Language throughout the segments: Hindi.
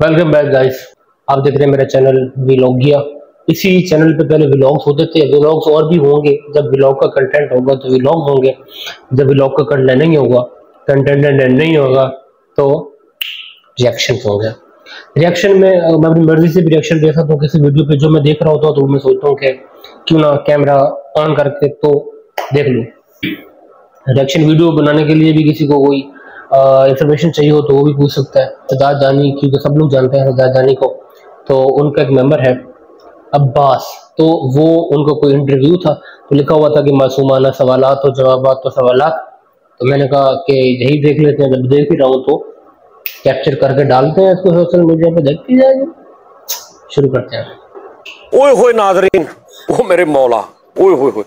वेलकम बैक गाइस, आप देख रहे हैं मेरा चैनल व्लॉगिया। इसी चैनल पे पहले व्लॉग्स होते थे, व्लॉग्स और भी होंगे। जब व्लॉग का कंटेंट होगा तो व्लॉग्स होंगे, जब व्लॉग का कंटेंट नहीं होगा तो रिएक्शन होंगे। रिएक्शन में मैं अपनी मर्जी से भी रिएक्शन दे सकता हूँ किसी वीडियो पे जो मैं देख रहा होता हूँ, तो मैं सोचता हूँ कि क्यों ना कैमरा ऑन करके तो देख लूँ। रिएक्शन वीडियो बनाने के लिए भी किसी को कोई इंफॉर्मेशन चाहिए हो तो वो भी पूछ सकता है। सदात जानी, क्योंकि सब लोग जानते हैं सदात जानी को, तो उनका एक मेंबर है अब्बास, तो वो उनका कोई इंटरव्यू था तो लिखा हुआ था कि मासूमाना सवालात और जवाबात तो सवालात, तो मैंने कहा कि यही देख लेते हैं। जब देख ही रहा हूँ तो कैप्चर करके डालते हैं इसको सोशल मीडिया पर, देखते जाएंगे। शुरू करते हैं। ओए होए नाजरीन, ओ मेरे मौला, ओए होए होए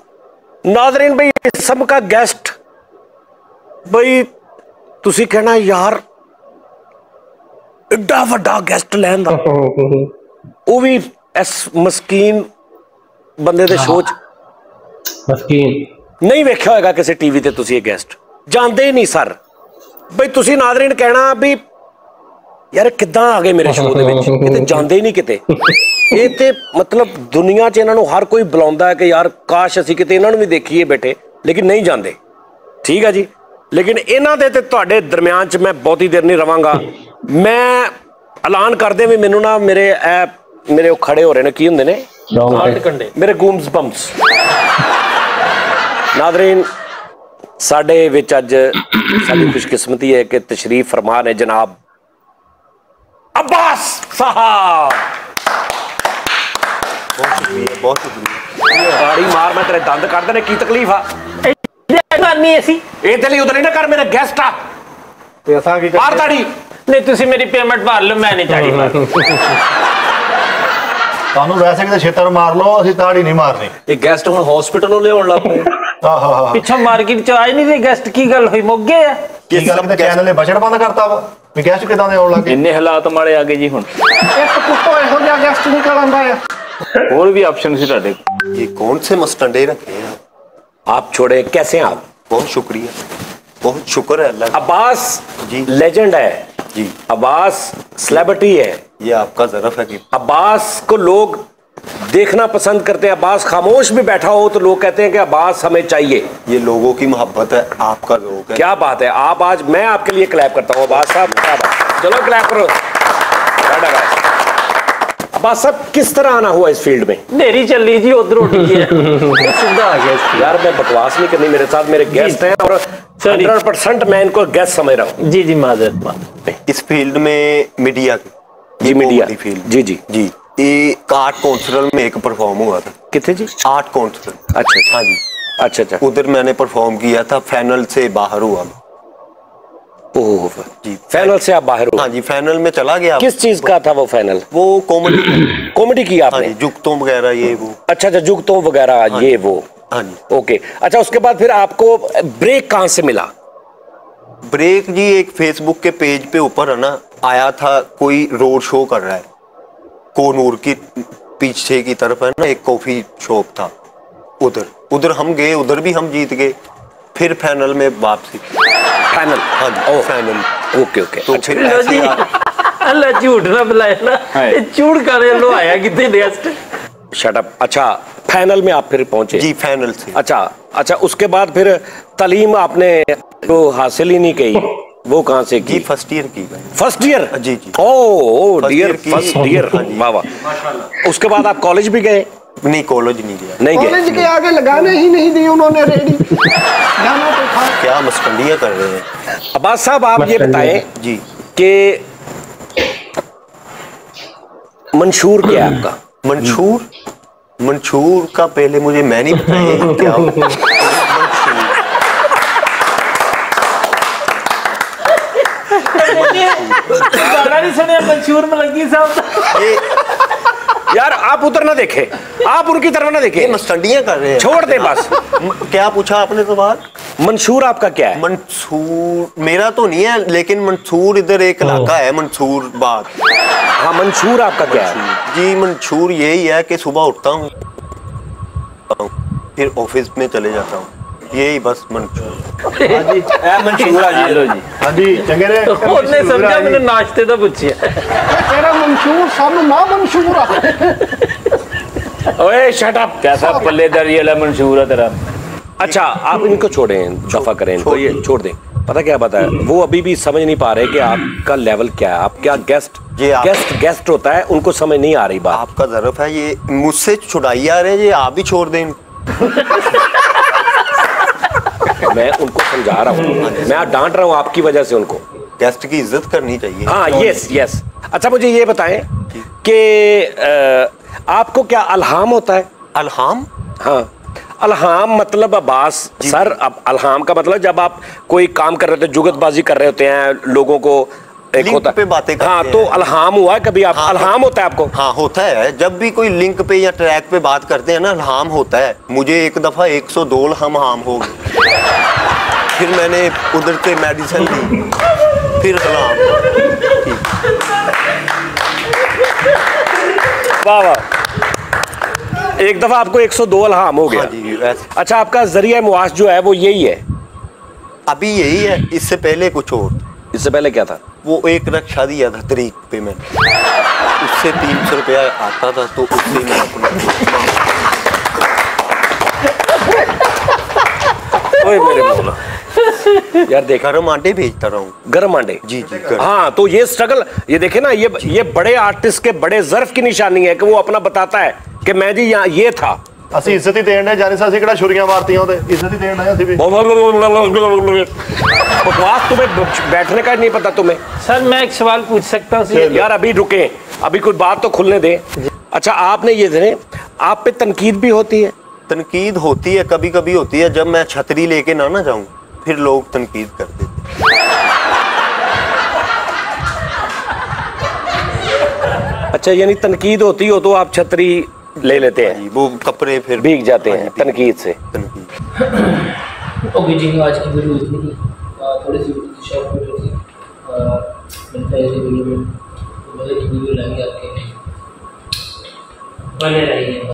नाजरीन भाई, सबका गेस्ट भाई, तुसी कहना यार एडा वड्डा गेस्ट लैंदा, वो भी इस मस्कीन बंदे दे शो च मस्कीन नहीं वेख्या होगा किसी टीवी ते। तुसी ये गेस्ट जानदे ही नहीं सर भाई, तुसी नादरीन कहना भी यार किदां आ गए मेरे शो दे विच, किते जानदे ही नहीं किते। ये ते मतलब दुनिया च इन्हां नूं हर कोई बुलांदा है कि यार काश असीं किते इन्हां नूं भी देखीए बैठे, लेकिन नहीं जानदे। ठीक है जी, लेकिन इन्हां दे ते तुहाडे दरमियान च मैं बहुत ही देर नहीं रवांगा। मैं ऐलान कर दें भी मैनू ना मेरे मेरे वो खड़े हो रहे ने, की हुंदे ने मेरे गूम्स बम्स। नादरीन साडे विच अज साडी खुशकिस्मती है कि तशरीफ फरमा ने जनाब अब्बास साहब। बहुत शुक्रिया, बहुत शुक्रिया। गाड़ी मार, मैं तेरे दंद कट देने, की तकलीफ आ? कौन से मस्टंडे रखे हैं आप? छोड़े, कैसे हैं आप? बहुत शुक्रिया, बहुत शुक्र है अल्लाह। अब्बास जी लेजेंड है जी, अब्बास सेलिब्रिटी है, ये आपका ज़रफ़ है कि अब्बास को लोग देखना पसंद करते हैं। अब्बास खामोश भी बैठा हो तो लोग कहते हैं कि अब्बास हमें चाहिए। ये लोगों की मोहब्बत है, आपका लोग है। क्या बात है, आप आज मैं आपके लिए क्लैप करता हूँ अब्बास साहब। क्या बात, चलो क्लैप करो। अब्बास साहब किस तरह आना हुआ इस फील्ड में? देरी चल रही जी, उधर उठ गई है। सीधा आ गया यार, मैं बकवास नहीं करनी, मेरे साथ मेरे गेस्ट हैं और 100% मैं इनको गेस्ट समझ रहा हूँ। जी जी, माजरत। इस फील्ड में मीडिया की, जी मीडिया की फील्ड, जी जी जी। ये आर्ट कॉन्सर्ट में एक परफॉर्म हुआ था। कितने जी? Art concert. अच्छा, हाँ जी, अच्छा। उधर मैंने परफॉर्म किया था, फाइनल से बाहर हुआ। ओह जी, फाइनल से आप बाहर हो? हाँ जी, फाइनल में चला गया। किस चीज का था वो फाइनल? वो कॉमेडी कॉमेडी की आपने? हाँ जी, जुगतों वगैरह ये वो। अच्छा, जुगतों वगैरह, हाँ ये वो, हाँ जी, ओके। अच्छा, उसके बाद फिर आपको ब्रेक कहाँ से मिला? ब्रेक जी एक फेसबुक के पेज पे ऊपर है ना आया था, कोई रोड शो कर रहा है कोनूर की पीछे की तरफ है ना, एक कॉफी शॉप था, उधर उधर हम गए, उधर भी हम जीत गए। फिर फाइनल में वापसी, फाइनल, हाँ जी फाइनल, ओके ओके। तो फिर अल्लाह झूठ ना बुलाए ना, झूठ कर लो आया कितने गेस्ट। Shut up. अच्छा, फाइनल में आप फिर पहुंचे? जी, फाइनल से। अच्छा, उसके बाद फिर तालीम आपने तो हासिल ही नहीं की, वो कहाँ से की? फर्स्ट ईयर की। First year? जी जी। ओह डियर, फर्स्ट ईयर, वाह वाह। उसके बाद आप कॉलेज भी गए? नहीं, कॉलेज नहीं गया, नहीं गया। कॉलेज के आगे लगाने ही नहीं दी उन्होंने रेडी। गाना तो था। क्या मस्करियां कर रहे हैं अब्बास साहब, आप ये बताएं जी कि मंशूर क्या है आपका? मंशूर, मंशूर का पहले मुझे मैं नहीं बताया क्या मंशूर मलंगी साहब। यार आप उधर ना देखे, आप उनकी तरफ ना देखे, मस्टंडियां कर रहे हैं, छोड़ दे बस। क्या पूछा आपने सवाल? मंशूर आपका क्या है? मंशूर मेरा तो नहीं है, लेकिन मंशूर इधर एक इलाका है मंशूर बाग। हाँ, मंशूर आपका क्या है? जी मंशूर यही है कि सुबह उठता हूँ, फिर ऑफिस में चले जाता हूँ, यही बस मंशूर जी चंगे ने ਉਹਨੇ ਸਮਝਿਆ ਮੈਨੂੰ ਨਾਸ਼ਤੇ ਦਾ ਪੁੱਛਿਆ ਤੇਰਾ मंशूर ਸਾਨੂੰ ਨਾ मंशूर ਆ ਓਏ ਸ਼ਟ ਅਪ ਕੈਸਾ ਪੱਲੇਦਾਰ ये ला मंशूर है तेरा। अच्छा आप इनको छोड़ें, दफा करें इनको, ये छोड़ दें। पता क्या बताया, वो अभी भी समझ नहीं पा रहे कि आपका लेवल क्या है, आप क्या गेस्ट गेस्ट होता है, उनको समझ नहीं आ रही बात। आपका जरूरत है ये मुझसे छुड़ाई आ रहे हैं, ये आप ही छोड़ दें। मैं उनको समझा रहा हूँ, मैं डांट रहा हूँ आपकी वजह से उनको। गेस्ट की इज्जत करनी चाहिए। हाँ यस यस। अच्छा मुझे ये बताएं कि आपको क्या अल्हाम होता है? अल्हाम? हाँ अल्हाम मतलब अब्बास सर, अब अल्हाम का मतलब जब आप कोई काम कर रहे होते हैं, जुगतबाजी कर रहे होते हैं, लोगों को एक होता पे बातें करते हैं। हाँ तो अल्हाम हुआ कभी आप? हाँ, अल्हाम होता है आपको? हाँ होता है, जब भी कोई लिंक पे या ट्रैक पे बात करते हैं ना, अल्हाम होता है। मुझे एक दफा 102 अल्हाम हो गए, फिर मैंने कुदरती मेडिसिन ली, फिर अल्हाम। वाह वाह, एक दफा आपको 102 अल्हाम हो गया। हाँ जी, अच्छा आपका जरिया मुआश जो है वो यही है अभी? यही है, इससे पहले कुछ और। इससे पहले क्या था? वो एक रक्षा दिया था तरीक पे मैंने, उससे 300 रुपया आता था, तो उससे मैं अपना ओए मेरे मौला यार देख, गरम आंडे भेजता रहा हूँ। गरम आंडे? जी जी। हाँ तो ये स्ट्रगल, ये देखे ना, ये बड़े आर्टिस्ट के बड़े जर्फ की निशानी है कि वो अपना बताता है कि मैं जी यहाँ ये था। असि इज्जत ही देण है जाने सा, असि किहड़ा छुरियां मारती होते, इज्जत ही देण है असि भी। बकवास, तुम्हें बैठने का नहीं पता तुम्हें। सर मैं एक सवाल पूछ सकता हूँ? यार अभी रुके, अभी कुछ बात तो खुलने दे। अच्छा आपने ये देने, आप पे तनकीद भी होती है? तनकीद होती है, कभी कभी होती है, जब मैं छतरी लेके ना जाऊँ फिर लोग तनकीद कर देते। अच्छा यानी तनकीद होती हो तो आप छतरी ले लेते हैं, वो कपड़े फिर भीग जाते हैं तनकीद से। ओके जी, आज की वीडियो इतनी थी, थोड़ी सी शॉर्ट वीडियो थी। मिलता है वीडियो में, मज़े की वीडियो लाएंगे आपके लिए, बने रहिए।